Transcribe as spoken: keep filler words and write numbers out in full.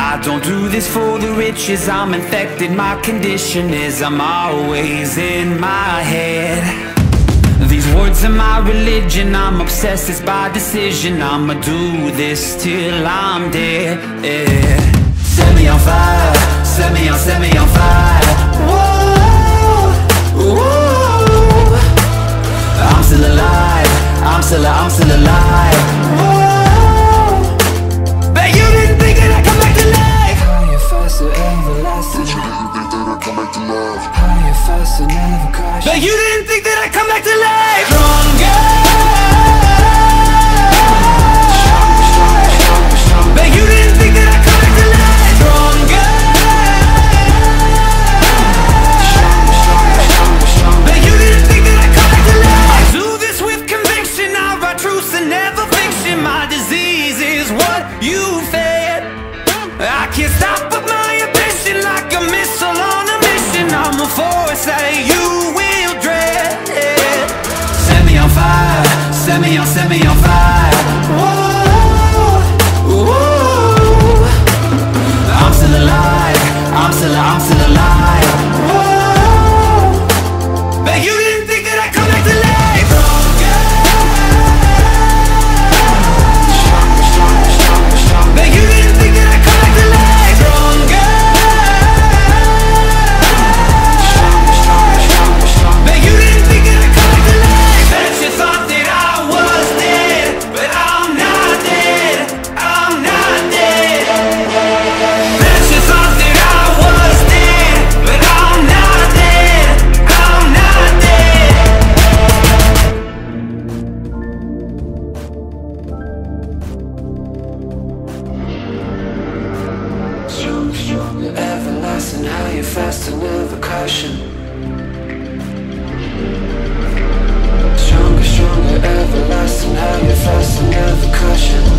I don't do this for the riches, I'm infected, my condition is I'm always in my head. These words are my religion, I'm obsessed, it's by decision, I'ma do this till I'm dead, yeah. Set me on fire, set me on, set me on fire. Whoa, whoa. I'm still alive, I'm still, I'm still alive. Whoa. But you didn't think that I'd come back to life. Stronger. But you didn't think that I'd come back to life. Stronger. But you didn't think that I'd come back to life. I do this with conviction, I write truths and never fiction. My disease is what you fed. I can't stop but my ambition, like a missile on a mission. I'm a force that you win. Set me on, set me on fire. Whoa, whoa. I'm still alive, I'm still, I'm still alive. Whoa. But you didn't think that I'd come back to life. Stronger. But you didn't think that I'd come back to life. Stronger. But you didn't think that I'd come back to life. Bet you thought that I stronger, stronger, everlasting, how you're fast and never caution.